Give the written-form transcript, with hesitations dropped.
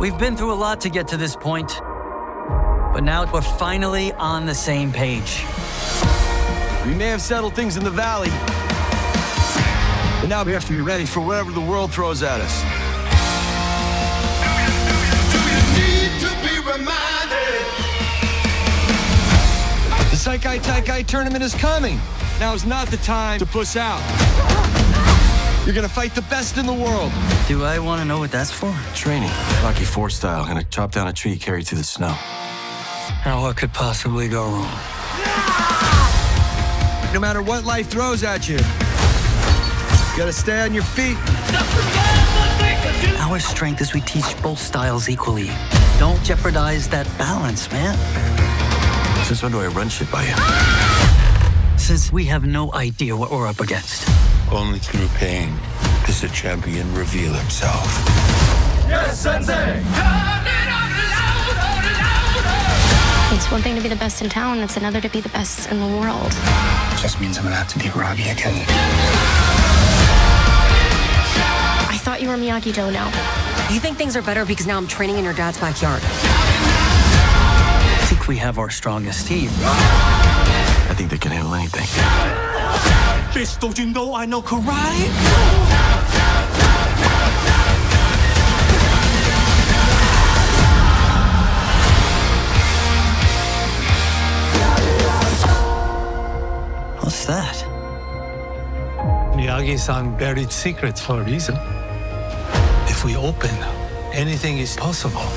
We've been through a lot to get to this point, but now we're finally on the same page. We may have settled things in the valley, but now we have to be ready for whatever the world throws at us. The Sekai Taikai tournament is coming. Now is not the time to puss out. You're gonna fight the best in the world. Do I want to know what that's for? Training, Rocky IV style. Gonna chop down a tree, carry it through the snow. Now what could possibly go wrong? No matter what life throws at you, you gotta stay on your feet. Our strength is we teach both styles equally. Don't jeopardize that balance, man. Since when do I run shit by you? Since we have no idea what we're up against. Only through pain does a champion reveal himself. Yes, Sensei! It's one thing to be the best in town, it's another to be the best in the world. Just means I'm gonna have to be Rocky again. I thought you were Miyagi Do now. You think things are better because now I'm training in your dad's backyard? I think we have our strongest team. I think they can handle anything. Bitch, don't you know I know karate? What's that? Miyagi-san buried secrets for a reason. If we open, anything is possible.